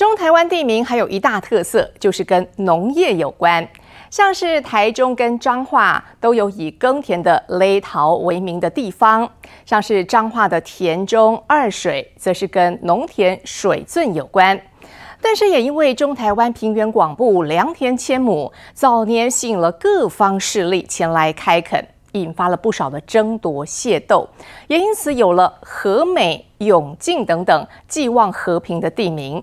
中台湾地名还有一大特色，就是跟农业有关，像是台中跟彰化都有以耕田的勒陶为名的地方，像是彰化的田中二水，则是跟农田水圳有关。但是也因为中台湾平原广布，良田千亩，早年吸引了各方势力前来开垦，引发了不少的争夺械斗，也因此有了和美、永靖等等寄望和平的地名。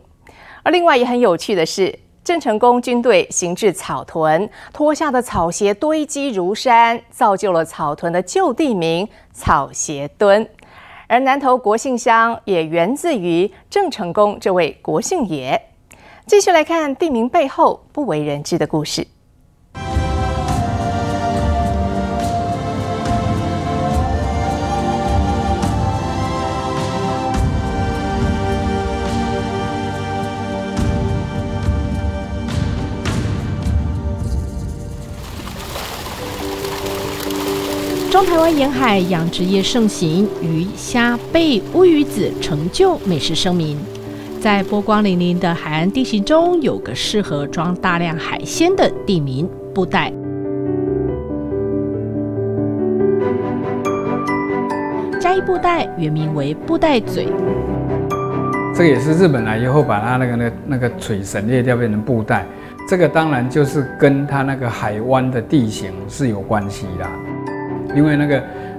而另外也很有趣的是，郑成功军队行至草屯，脱下的草鞋堆积如山，造就了草屯的旧地名草鞋墩。而南投国姓乡也源自于郑成功这位国姓爷。继续来看地名背后不为人知的故事。 中台湾沿海养殖业盛行，鱼虾贝乌鱼子成就美食声名。在波光粼粼的海岸地形中，有个适合装大量海鲜的地名——布袋。嘉义布袋原名为布袋嘴，这个也是日本来以后把它那个嘴省略掉，变成布袋。这个当然就是跟它那个海湾的地形是有关系啦。 因为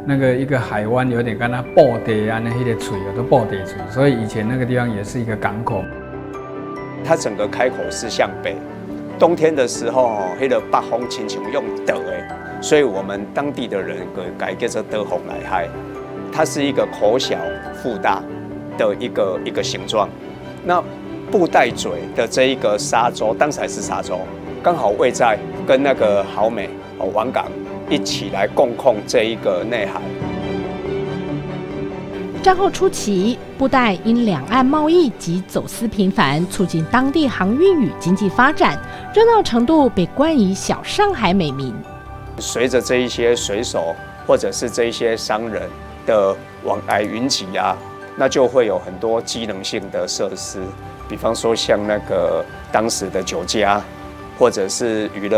那个一个海湾有点跟它布袋啊那些嘴有的布袋嘴，所以以前那个地方也是一个港口。它整个开口是向北，冬天的时候哦，那个北风轻轻用倒的，所以我们当地的人改叫做倒风来海。它是一个口小腹大的一个形状。那布袋嘴的这一个沙洲，当时还是沙洲，刚好位在跟那个好美哦湾港。 一起来共控这一个内海。战后初期，布袋因两岸贸易及走私频繁，促进当地航运与经济发展，热闹程度被冠以“小上海”美名。随着这一些水手或者是这一些商人的往来云集啊，那就会有很多机能性的设施，比方说像那个当时的酒家。 或者是娱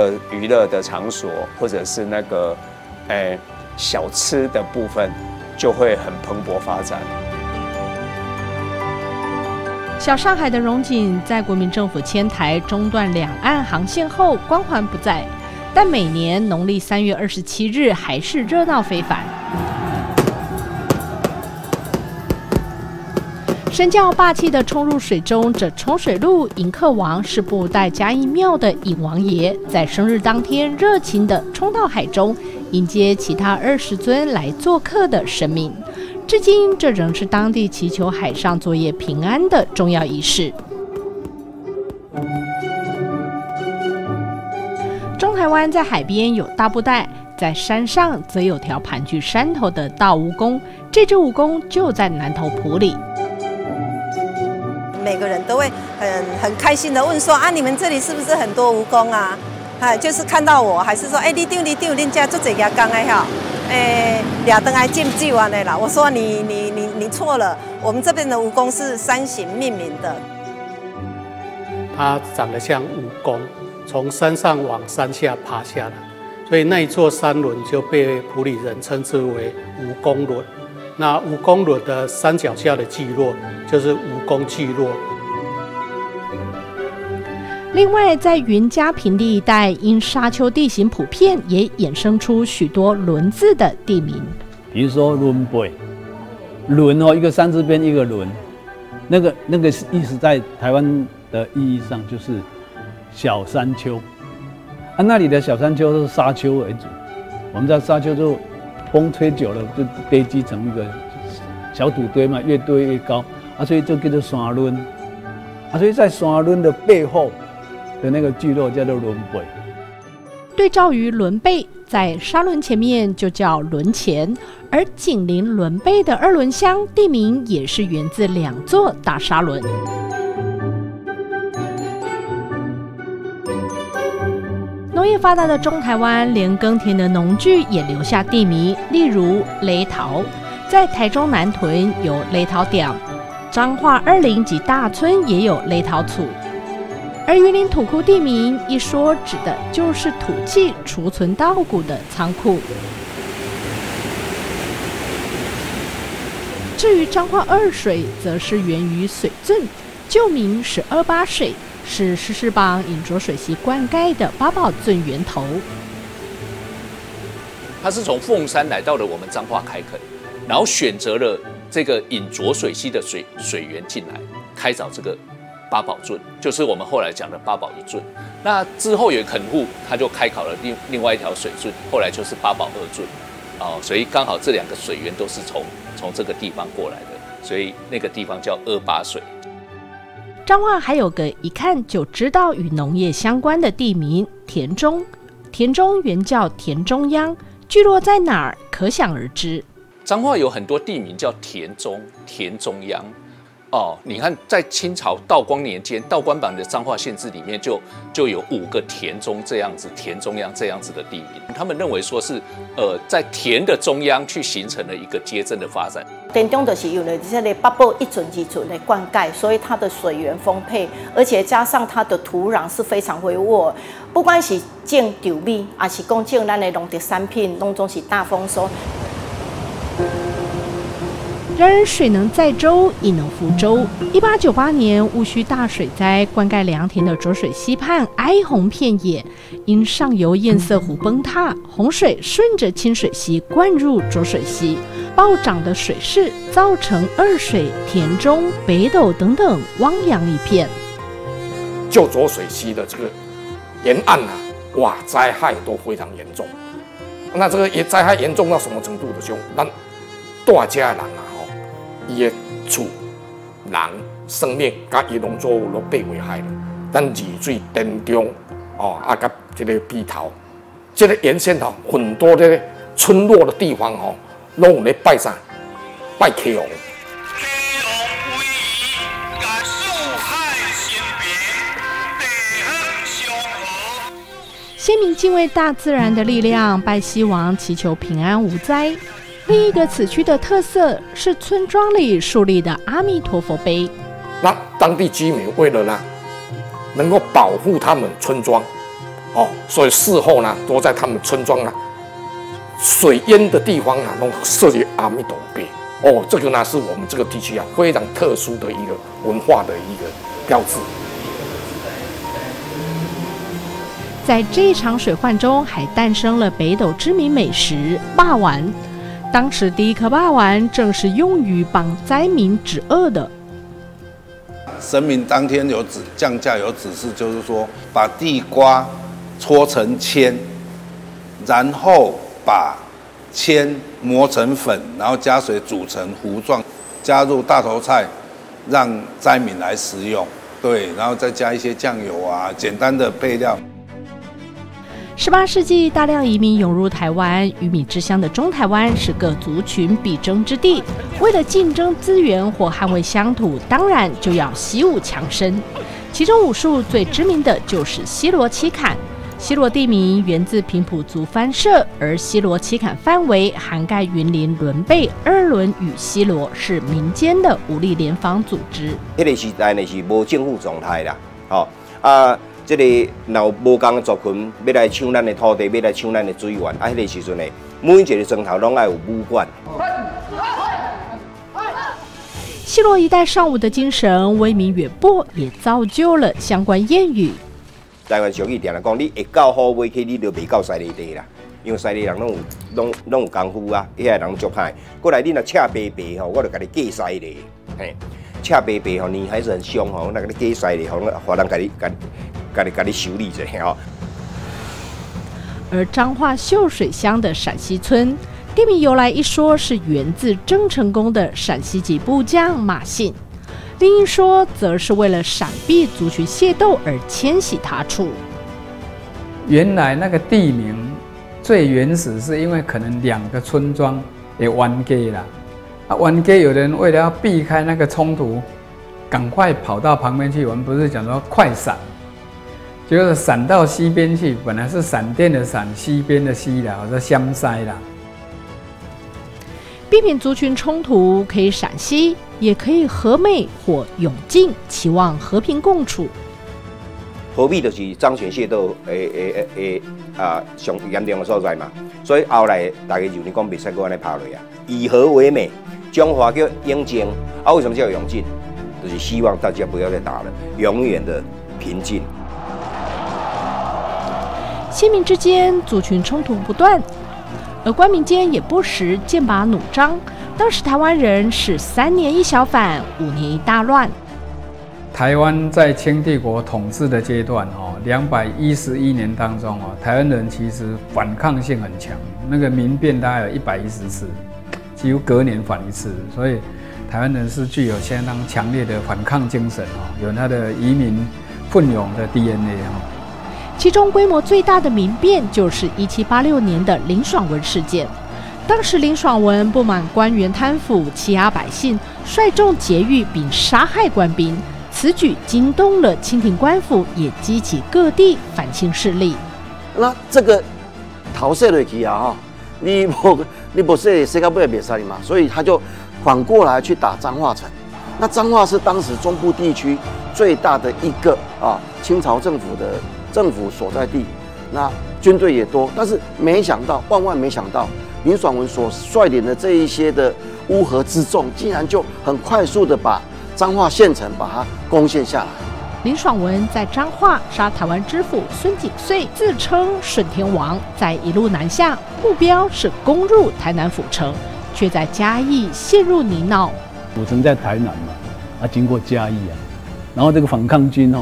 乐的场所，或者是那个，小吃的部分，就会很蓬勃发展。小上海的荣景在国民政府迁台中断两岸航线后光环不再，但每年农历3月27日还是热闹非凡。身教霸气地冲入水中，这冲水路迎客王是布袋嘉义庙的引王爷，在生日当天热情地冲到海中，迎接其他20尊来做客的神明。至今，这仍是当地祈求海上作业平安的重要仪式。中台湾在海边有大布袋，在山上则有条盘踞山头的大蜈蚣，这只蜈蚣就在南投埔里。 每个人都会很开心的问说啊，你们这里是不是很多蜈蚣啊？哎，就是看到我，还是说哎，你丢，人家做这家刚哎哈，哎，俩灯还进不进完的啦？我说你错了，我们这边的蜈蚣是山形命名的。它长得像蜈蚣，从山上往山下爬下来，所以那一座山轮就被埔里人称之为蜈蚣轮。 那蜈蚣轮的山脚下的聚落就是蜈蚣聚落。另外，在云嘉平地一带，因沙丘地形普遍，也衍生出许多“轮”字的地名，比如说“轮背”，“轮”哦，一个山字边一个“轮”，那个意思在台湾的意义上就是小山丘。啊，那里的小山丘都是沙丘为主，我们在沙丘就。 风吹久了就堆积成一个小土堆嘛，越堆越高啊，所以就叫做山仑啊。所以在山仑的背后的那个聚落叫做仑背。对照于仑背，在沙仑前面就叫仑前，而紧邻仑背的二仑乡地名也是源自两座大沙仑。 农业发达的中台湾，连耕田的农具也留下地名，例如勒陶，在台中南屯有勒陶店，彰化二林及大村也有雷陶厝。而云林土库地名一说，指的就是土气储存稻谷的仓库。至于彰化二水，则是源于水圳，旧名是二八水，是石狮蚌引浊水溪灌溉的八宝圳源头。 他是从凤山来到了我们彰化开垦，然后选择了这个引浊水溪的水源进来，开凿这个八宝圳，就是我们后来讲的八宝一圳。那之后有垦户，他就开考了另外一条水圳，后来就是八宝二圳，哦，所以刚好这两个水源都是从这个地方过来的，所以那个地方叫二八水。彰化还有个一看就知道与农业相关的地名田中，田中原叫田中央。 聚落在哪儿，可想而知。彰化有很多地名叫田中、田中央，哦，你看在清朝道光年间，道光版的彰化县志里面就有5个田中这样子、田中央这样子的地名。他们认为说是，在田的中央去形成了一个街镇的发展。田中就是有了这类八宝一圳一圳的灌溉，所以它的水源丰沛，而且加上它的土壤是非常肥沃。 不管是种稻米，还是讲种咱的农特产品，拢总是大丰收。然而，水能载舟，亦能覆舟。1898年，戊戌大水灾灌溉良田的浊水溪畔，哀鸿遍野。因上游堰塞湖崩塌，洪水顺着清水溪灌入浊水溪，暴涨的水势造成二水、田中、北斗等等汪洋一片。就浊水溪的这个 沿岸啊，哇，灾害都非常严重。那这个也灾害严重到什么程度的时候，咱大家的人啊，吼，伊的厝、人、生命、甲伊农作物都被危害了。咱二水、田中，哦，啊，甲这个北投，这个沿线吼，很多这个村落的地方吼，拢有咧拜啥？拜天王。 先民敬畏大自然的力量，拜西王祈求平安无灾。另一个此区的特色是村庄里树立的阿弥陀佛碑。那当地居民为了呢，能够保护他们村庄，哦，所以事后呢，都在他们村庄啊水淹的地方啊，弄设立阿弥陀碑。哦，这个呢是我们这个地区啊非常特殊的一个文化的一个标志。 在这场水患中，还诞生了北斗知名美食肉丸。当时第一颗肉丸正是用于帮灾民止饿的。神明当天有降价有指示，就是说把地瓜搓成签，然后把签磨成粉，然后加水煮成糊状，加入大头菜，让灾民来食用。对，然后再加一些酱油啊，简单的配料。 18世纪，大量移民涌入台湾，鱼米之乡的中台湾是各族群必争之地。为了竞争资源或捍卫乡土，当然就要习武强身。其中武术最知名的就是西螺七砍。西螺地名源自平埔族番社，而西螺七砍范围涵盖云林、仑背、二仑与西螺，是民间的武力联防组织。迄个时代呢是无政府状态啦，哦啊。 这个若无共的族群要来抢咱的土地，要来抢咱的水源，啊，迄个时阵呢，每一个庄头拢爱有武馆。西螺一带尚武的精神威名远播，也造就了相关谚语。台湾俗语常常讲，你会到好买去，你就袂到西螺地啦。因为西螺人拢有功夫啊，遐人足歹。过来你若赤白白吼，我就甲你计西螺，嘿，赤白白吼，你还是很凶吼，那个计西螺吼，华人甲你修理者吼。而彰化秀水乡的陕西村地名由来一说，是源自郑成功的陕西籍部将马信；另一说，则是为了闪避族群械斗而迁徙他处。原来那个地名最原始是因为可能2个村庄也冤家了，啊，冤家有人为了要避开那个冲突，赶快跑到旁边去。我们不是讲说快闪？ 就是闪到西边去，本来是闪电的闪，西边的西啦，我说香塞啦。避免族群冲突，可以陕西，也可以和美或永靖，期望和平共处。何必就是漳泉械斗上严重的所在嘛？所以后来大家就讲袂使阁安尼拍落啊，以和为美，中华叫永靖，啊为什么叫永靖？就是希望大家不要再打了，永远的平静。 先民之间族群冲突不断，而官民间也不时剑拔弩张。当时台湾人是3年一小反，5年一大乱。台湾在清帝国统治的阶段，211年当中，台湾人其实反抗性很强。那个民变大概有110次，几乎隔年反一次，所以台湾人是具有相当强烈的反抗精神哦，有他的移民奋勇的 DNA 哦。 其中规模最大的民变就是1786年的林爽文事件。当时林爽文不满官员贪腐、欺压百姓、率众劫狱并杀害官兵，此举惊动了清廷官府，也激起各地反清势力。那这个逃税的去啊，你不是谁敢不也别杀你嘛？所以他就反过来去打彰化城。那彰化是当时中部地区最大的一个清朝政府的。 政府所在地，那军队也多，但是没想到，万万没想到，林爽文所率领的这一些的乌合之众，竟然就很快速的把彰化县城把它攻陷下来。林爽文在彰化杀台湾知府孙景遂，自称顺天王，在一路南下，目标是攻入台南府城，却在嘉义陷入泥淖。府城在台南嘛，经过嘉义啊，然后这个反抗军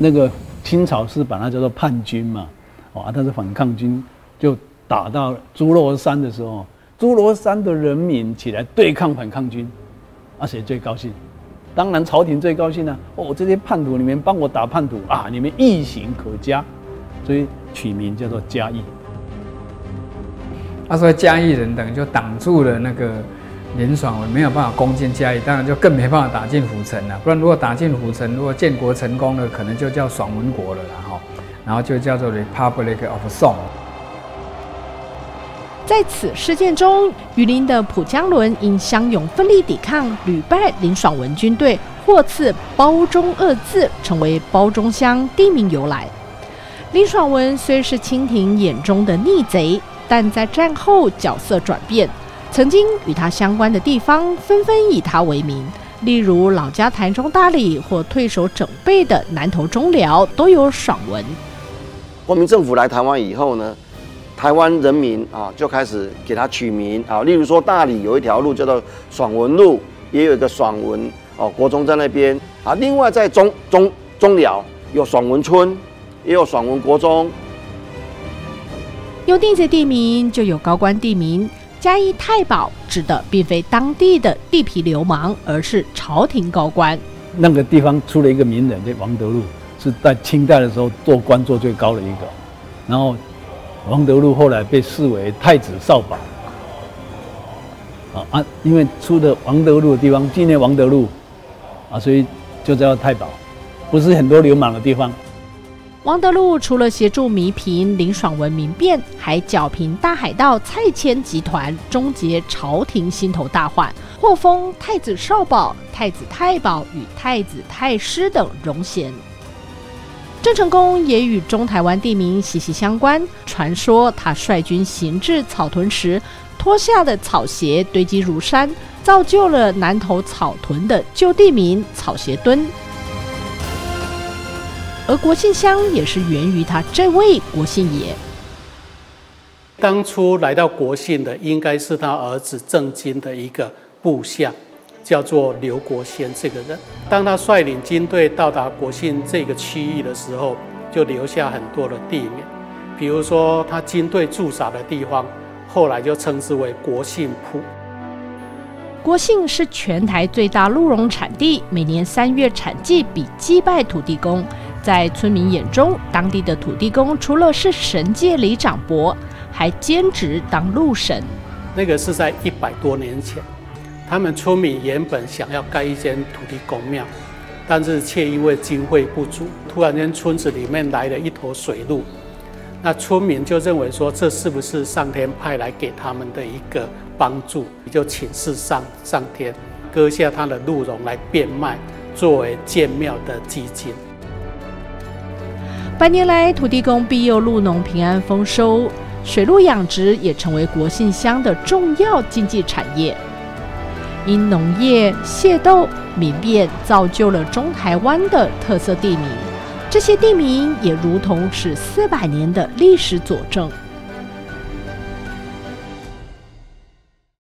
那个清朝是把它叫做叛军嘛，但是反抗军就打到猪肉山的时候，猪肉山的人民起来对抗反抗军，谁最高兴？当然朝廷最高兴啊！这些叛徒，你们帮我打叛徒啊！你们义行可嘉，所以取名叫做嘉义。所以嘉义人等于就挡住了那个。 林爽文没有办法攻进嘉义，当然就更没办法打进府城了。不然如果打进府城，如果建国成功了，可能就叫爽文国了，然后就叫做 Republic of Song。在此事件中，榆林的蒲江伦因乡勇奋力抵抗，屡败林爽文军队，获赐“包中”2字，成为包中乡地名由来。林爽文虽是清廷眼中的逆贼，但在战后角色转变。 曾经与他相关的地方纷纷以他为名，例如老家台中大里或退守整备的南投中寮都有爽文。国民政府来台湾以后呢，台湾人民就开始给他取名例如说大里有一条路叫做爽文路，也有一个爽文国中在那边另外在中寮有爽文村，也有爽文国中。有地级地名就有高官地名。 嘉义太保指的并非当地的地痞流氓，而是朝廷高官。那个地方出了一个名人，叫王德禄，是在清代的时候做官做最高的一个。然后王德禄后来被视为太子少保。因为出了王德禄的地方纪念王德禄，所以就叫太保，不是很多流氓的地方。 王德禄除了协助弥平林爽文民变，还剿平大海盗蔡牵集团，终结朝廷心头大患，获封太子少保、太子太保与太子太师等荣衔。郑成功也与中台湾地名息息相关。传说他率军行至草屯时，脱下的草鞋堆积如山，造就了南投草屯的旧地名草鞋墩。 而国姓乡也是源于他这位国姓爷。当初来到国姓的应该是他儿子郑经的一个部下，叫做刘国先这个人。当他率领军队到达国姓这个区域的时候，就留下很多的地名，比如说他军队驻扎的地方，后来就称之为国姓埔。 国姓是全台最大鹿茸产地，每年3月产祭比祭拜土地公。在村民眼中，当地的土地公除了是神界里长伯，还兼职当鹿神。那个是在100多年前，他们村民原本想要盖一间土地公庙，但是却因为经费不足，突然间村子里面来了一头水鹿，那村民就认为说，这是不是上天派来给他们的一个帮助？就请示上天，割下他的鹿茸来变卖，作为建庙的基金。 百年来，土地公庇佑鹿农平安丰收，水鹿养殖也成为国姓乡的重要经济产业。因农业、械斗、民变，造就了中台湾的特色地名。这些地名也如同是400年的历史佐证。